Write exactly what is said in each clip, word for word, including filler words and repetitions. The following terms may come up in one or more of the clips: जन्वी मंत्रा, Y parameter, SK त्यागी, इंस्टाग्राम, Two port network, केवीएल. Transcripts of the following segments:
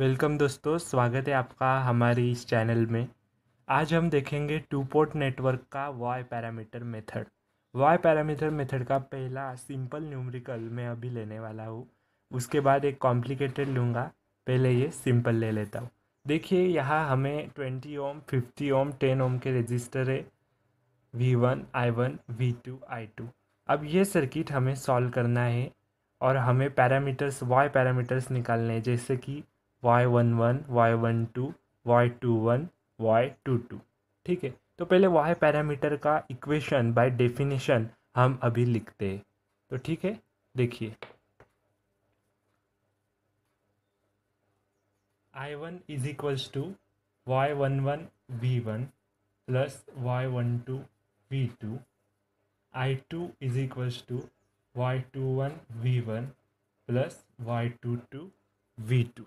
Welcome दोस्तों, स्वागत है आपका हमारी इस चैनल में। आज हम देखेंगे टू पोर्ट नेटवर्क का Y parameter method. Y parameter method का पहला सिंपल न्यूमेरिकल मैं अभी लेने वाला हूँ, उसके बाद एक कॉम्प्लिकेटेड लूँगा। पहले ये सिंपल ले लेता हूँ। देखिए यहाँ हमें twenty ohm, fifty ohm, ten ohm के रजिस्टर है, V one I one, V two I two. अब ये सर्किट हमें सॉल्व करना है और हमें पैरामीटर्स, वाई पैरामीटर्स निकालने हैं, जैसे कि Y one one, Y one two, Y two one, Y two two. ठीक है, तो पहले वाई पैरामीटर का इक्वेशन बाय डेफिनेशन हम अभी लिखते हैं। तो ठीक है, देखिए I one is equals to Y one one V one plus Y one two V two, I two is equals to Y two one V one plus Y two two V two.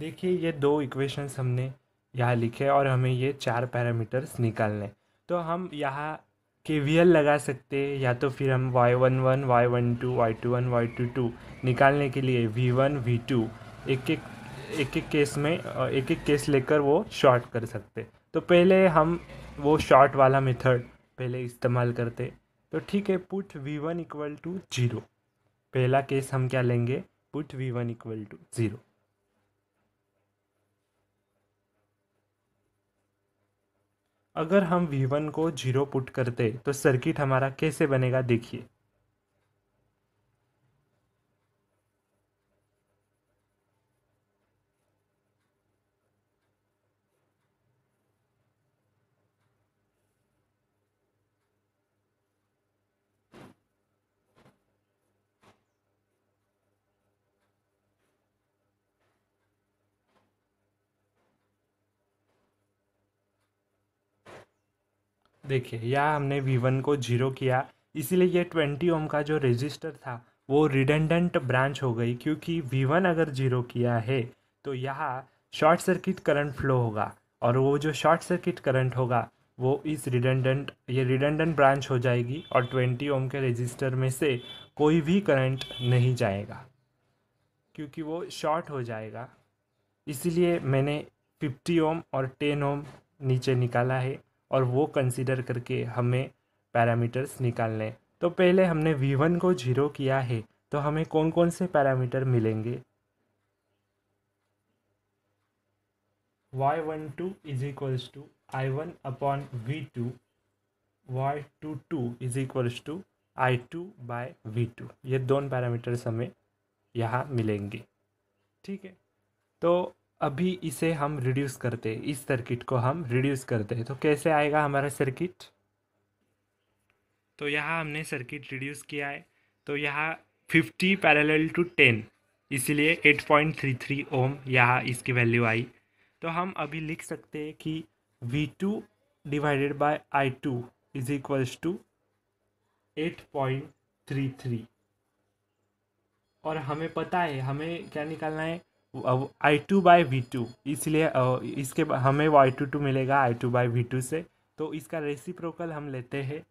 देखिए ये दो equations हमने यहाँ लिखे और हमें ये चार पैरामीटर्स निकालने। तो हम यहाँ केवीएल लगा सकते हैं, या तो फिर हम Y one one, Y one two, Y two one, Y two two निकालने के लिए वी वन वी टू एक एक एक एक केस में एक एक केस लेकर वो शॉर्ट कर सकते। तो पहले हम वो शॉर्ट वाला मेथड पहले इस्तेमाल करते। तो ठीक है, put V one equal to zero, पहला केस हम क्या लेंगे, put V one equal to zero. अगर हम वी वन को ज़ीरो पुट करते तो सर्किट हमारा कैसे बनेगा, देखिए। देखिए यहाँ हमने वी वन को जीरो किया, इसीलिए ये ट्वेंटी ओम का जो रेजिस्टर था वो रिडंडेंट ब्रांच हो गई, क्योंकि वी वन अगर जीरो किया है तो यहाँ शॉर्ट सर्किट करंट फ्लो होगा और वो जो शॉर्ट सर्किट करंट होगा वो इस रिडंडेंट, ये रिडंडेंट ब्रांच हो जाएगी और ट्वेंटी ओम के रेजिस्टर में से कोई भी करंट नहीं जाएगा क्योंकि वो शॉर्ट हो जाएगा। इसीलिए मैंने फिफ्टी ओम और टेन ओम नीचे निकाला है और वो कंसीडर करके हमें पैरामीटर्स निकालने। तो पहले हमने वी वन को जीरो किया है तो हमें कौन कौन से पैरामीटर मिलेंगे, Y one two is equals to I one upon V two, Y two two is equals to I two by V two. ये दोनों पैरामीटर्स हमें यहाँ मिलेंगे। ठीक है, तो अभी इसे हम रिड्यूस करते, इस सर्किट को हम रिड्यूस करते हैं तो कैसे आएगा हमारा सर्किट। तो यहाँ हमने सर्किट रिड्यूस किया है, तो यहाँ फिफ्टी पैरेलल टू टेन, इसीलिए eight point three three ohm यहाँ इसकी वैल्यू आई। तो हम अभी लिख सकते हैं कि V two divided by I two is equals to eight point three three. और हमें पता है हमें क्या निकालना है, I two by V two, इसलिए इसके हमें वाई टू टू मिलेगा I two by V two से, तो इसका रेसिप्रोकल हम लेते हैं।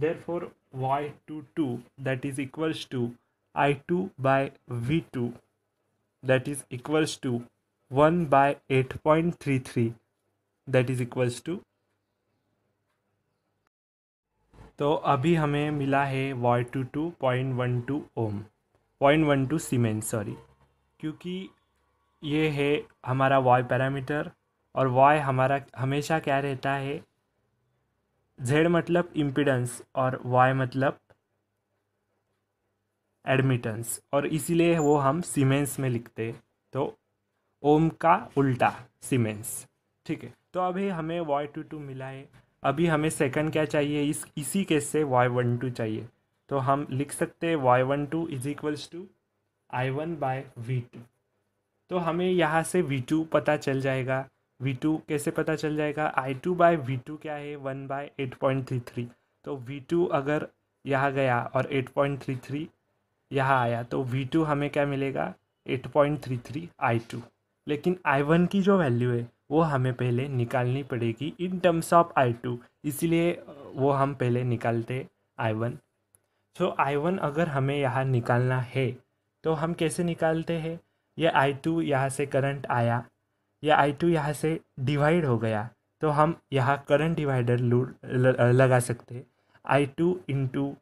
Therefore Y two two that is equals to I two by V two that is equals to one by eight point three three that is equals to. तो अभी हमें मिला है Y two two point one two ohm, point one two siemens sorry, क्योंकि ये है हमारा Y parameter और वाई हमारा हमेशा क्या रहता है, जेड मतलब इम्पीडेंस और वाई मतलब एडमिटेंस, और इसीलिए वो हम सीमेंस में लिखते, तो ओम का उल्टा सीमेंस। ठीक है, तो अभी हमें वाई टू टू मिला है। अभी हमें सेकंड क्या चाहिए, इस इसी केस से वाई वन टू चाहिए, तो हम लिख सकते हैं Y one two is equals to I one by V two. तो हमें यहाँ से वी टू पता चल जाएगा। वी टू कैसे पता चल जाएगा, I two by V two क्या है, one by eight point three three. तो वी टू अगर यहाँ गया और एट पॉइंट थ्री थ्री यहाँ आया तो वी टू हमें क्या मिलेगा, eight point three three I two. लेकिन आई वन की जो वैल्यू है वो हमें पहले निकालनी पड़ेगी in terms of I two, इसीलिए वो हम पहले निकालते आई वन। सो आई वन अगर हमें यहाँ निकालना है तो हम कैसे निकालते हैं, ये आई टू यहाँ से करंट आया, यह आई टू यहाँ से डिवाइड हो गया, तो हम यहाँ करंट डिवाइडर लगा सकते हैं। I two into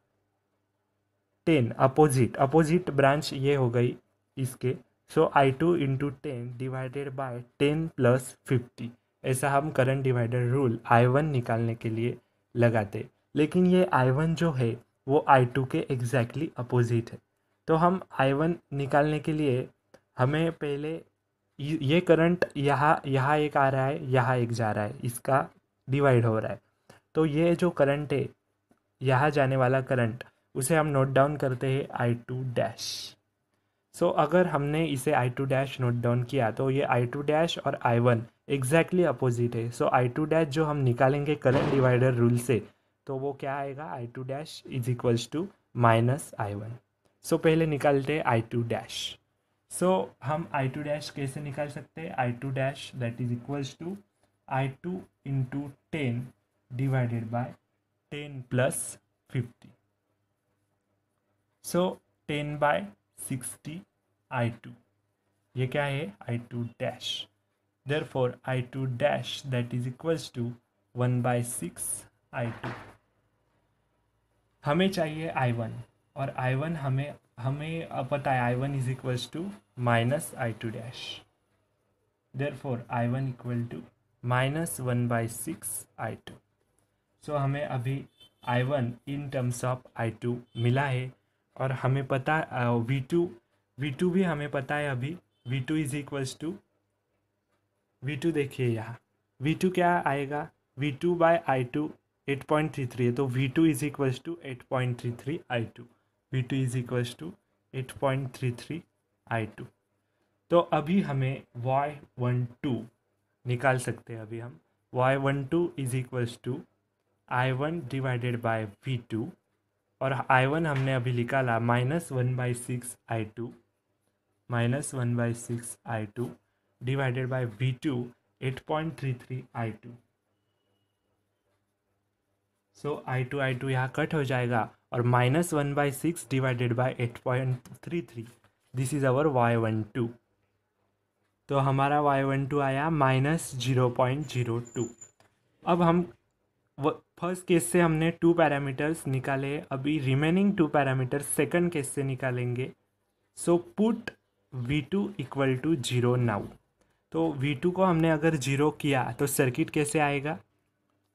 ten opposite opposite branch ये हो गई इसके, so I two into ten divided by ten plus fifty, ऐसा हम current divider rule I one निकालने के लिए लगाते। लेकिन ये आई वन जो है वो आई टू के एग्जैक्टली अपोजिट है, तो हम आई वन निकालने के लिए हमें पहले ये करंट यहाँ यहाँ एक आ रहा है, यहाँ एक जा रहा है, इसका डिवाइड हो रहा है, तो ये जो करंट है यहाँ जाने वाला करंट उसे हम नोट डाउन करते हैं आई टू डैश। सो अगर हमने इसे I two dash note down किया तो ये आई टू डैश और आई वन एग्जैक्टली अपोजिट है। सो आई टू डैश जो हम निकालेंगे करंट डिवाइडर रूल से, तो वो क्या आएगा, I two dash is equals to minus I one. So पहले निकालते हैं आई टू डैश। सो हम आई टू डैश कैसे निकाल सकते हैं, I two dash that is equals to I two into ten divided by ten plus fifty, so ten by sixty I two, ये क्या है I two dash. Therefore I two dash that is equals to one by six I two. हमें चाहिए आई one, और I one हमें हमें पता है I one is equals to minus I two dash, therefore I one equal to minus one by six I two. So हमें अभी I one in terms of I two मिला है, और हमें पता वी टू वी टू भी हमें पता है अभी, V two is equals to V two देखिए यहाँ वी टू क्या आएगा, V two by I two eight point three three है, तो V two is equals to eight point three three I two, V two is equals to eight point three three I two. तो अभी हमें Y one to निकाल सकते हैं। अभी हम Y one two is equals to I one divided by V two, और I one हमने अभी निकाला minus one by six I two minus one by six I two divided by V two eight point three three I two. So I two I two यहाँ cut हो जाएगा, और minus one by six divided by eight point three three this is our Y one to. तो हमारा Y one two आया minus zero point zero two. अब हम first case से हमने टू पैरामीटर्स निकाले, अभी remaining two parameters second case से निकालेंगे। So put V two equal to zero now. तो वी टू को हमने अगर जीरो किया तो सर्किट कैसे आएगा,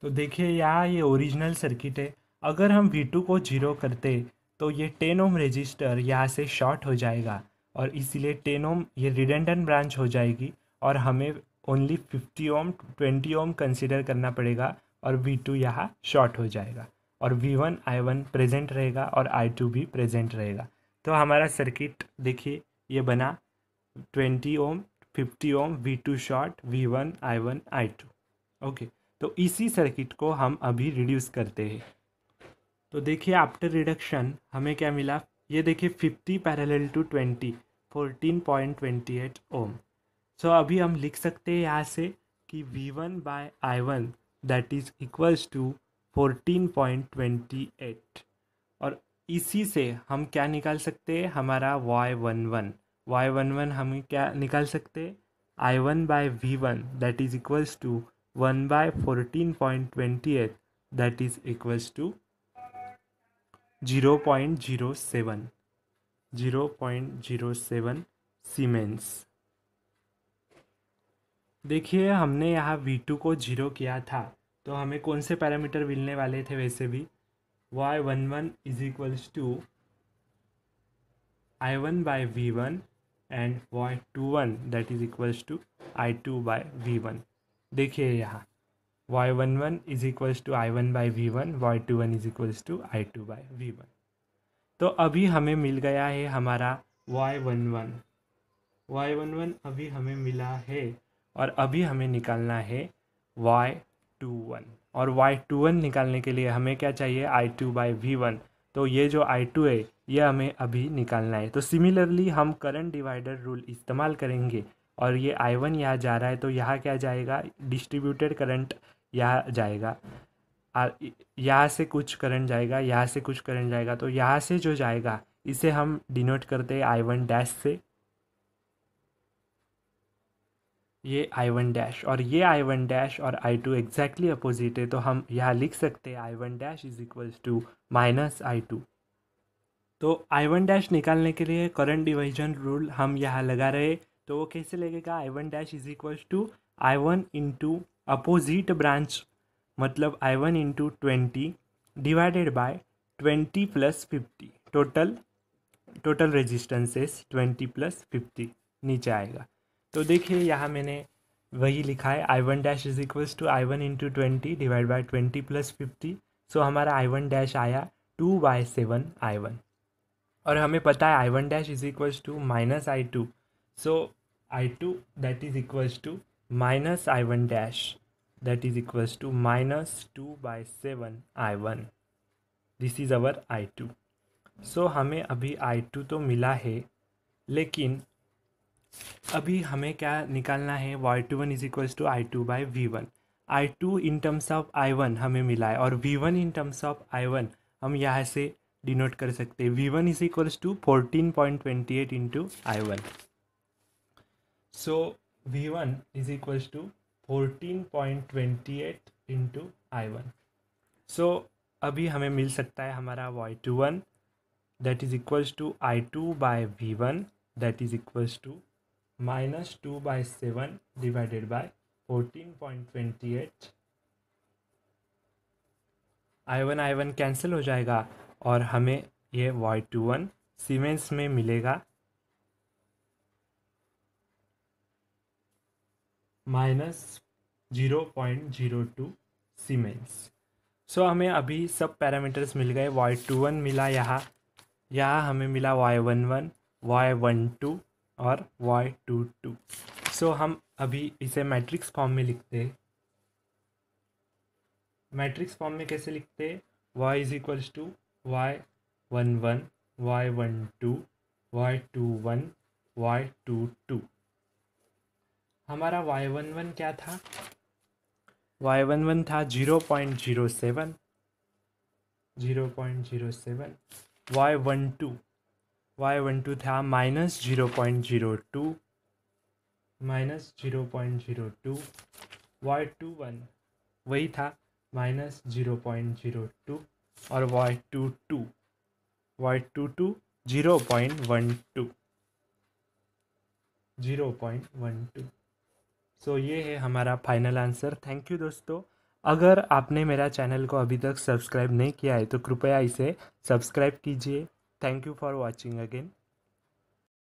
तो देखिए यहाँ ये ओरिजिनल सर्किट है। अगर हम वी टू को जीरो करते तो ये टेन ओम रेजिस्टर यहाँ से शॉर्ट हो जाएगा, और इसीलिए टेन ओम ये रिडंडेंट ब्रांच हो जाएगी, और हमें only fifty ohm twenty ohm consider करना पड़ेगा, और वी टू यहाँ शॉर्ट हो जाएगा, और V one I one present रहेगा, और आई टू भी प्रेजेंट रहेगा। तो हमारा सर्किट देखिए ये बना twenty ohm fifty ohm V two short V one I one I two. Okay, तो इसी सर्किट को हम अभी रिड्यूस करते हैं। तो देखिए आफ्टर रिडक्शन हमें क्या मिला, ये देखिए fifty parallel to twenty fourteen point twenty eight ohm. So अभी हम लिख सकते हैं यहाँ से कि V one by I one that is equals to fourteen point twenty eight, और इसी से हम क्या निकाल सकते हैं, हमारा Y one one Y one one हम क्या निकाल सकते हैं, I one by V one that is equals to one by fourteen point twenty at that is equals to zero point zero seven zero point zero seven siemens. देखिए हमने यहाँ v to को zero किया था, तो हमें कौन से पैरामीटर मिलने वाले थे, वैसे भी Y one one is equals to I one by V one and Y two one that is equals to I two by V one. देखिए यहाँ Y one one is equals to I one by V one, Y two one is equals to I two by V one. तो अभी हमें मिल गया है हमारा Y one one Y one one अभी हमें मिला है, और अभी हमें निकालना है वाई टू वन, और वाई टू वन निकालने के लिए हमें क्या चाहिए, I two by V one. तो ये जो आई टू है ये हमें अभी निकालना है। तो सिमिलरली हम करंट डिवाइडर रूल इस्तेमाल करेंगे, और ये आई वन यहाँ जा रहा है, तो यहाँ क्या जाएगा, डिस्ट्रीब्यूटेड करंट यहाँ जाएगा, यहाँ से कुछ करंट जाएगा, यहाँ से कुछ करंट जाएगा, तो यहाँ से जो जाएगा इसे हम डिनोट करते हैं आई वन डैश से, ये आई वन डैश और ये आई वन डैश और आई टू एग्जैक्टली अपोजिट है, तो हम यहाँ लिख सकते हैं I one dash is equals to minus I two. तो आई वन डैश निकालने के लिए करंट डिवाइजन रूल हम यहाँ लगा रहे, तो वो कैसे लगेगा, I one dash is equals to I one into opposite branch मतलब I one into twenty divided by twenty plus fifty, total total resistances twenty plus fifty नीचे आएगा। तो देखिए यहाँ मैंने वही लिखा है I one dash is equals to I one into twenty divide by twenty plus fifty. So हमारा आई वन डैश आया two by seven I one, और हमें पता है I one dash is equals to minus I two, so I two that is equals to minus I one dash that is equals to minus two by seven I one, this is our I two. So हमें अभी आई two तो मिला है, लेकिन अभी हमें क्या निकालना है, Y two one is equals to I two by V one. I two in terms of I one हमें मिला है, और V one in terms of I one हम यहाँ से डिनोट कर सकते हैं। V one is equals to fourteen point twenty eight into I one. So V one is equals to fourteen point twenty eight into I one. So अभी हमें मिल सकता है हमारा Y two one that is equals to I two by V one that is equals to minus two by seven divided by fourteen point twenty eight. I one I one cancel हो जाएगा और हमें ये Y two one siemens में मिलेगा minus zero point zero two siemens. So हमें अभी सब पैरामीटर्स मिल गए, वाई टू वन मिला, यहाँ यहाँ हमें मिला Y one one, Y one two और वाई टू टू। सो हम अभी इसे मैट्रिक्स फॉर्म में लिखते हैं। मैट्रिक्स फॉर्म में कैसे लिखते हैं, y is equals to Y one one, Y one two, Y two one, Y two two. हमारा वाई वन वन क्या था, वाई वन वन था zero point zero seven zero point zero seven Y one two Y one two था minus zero point zero two minus zero point zero two Y two one वही था minus zero point zero two, और Y two two Y two to zero point one two zero point one two. So ये है हमारा final answer. Thank you दोस्तों। अगर आपने मेरा चैनल को अभी तक सब्सक्राइब नहीं किया है तो कृपया इसे सब्सक्राइब कीजिए। Thank you for watching again.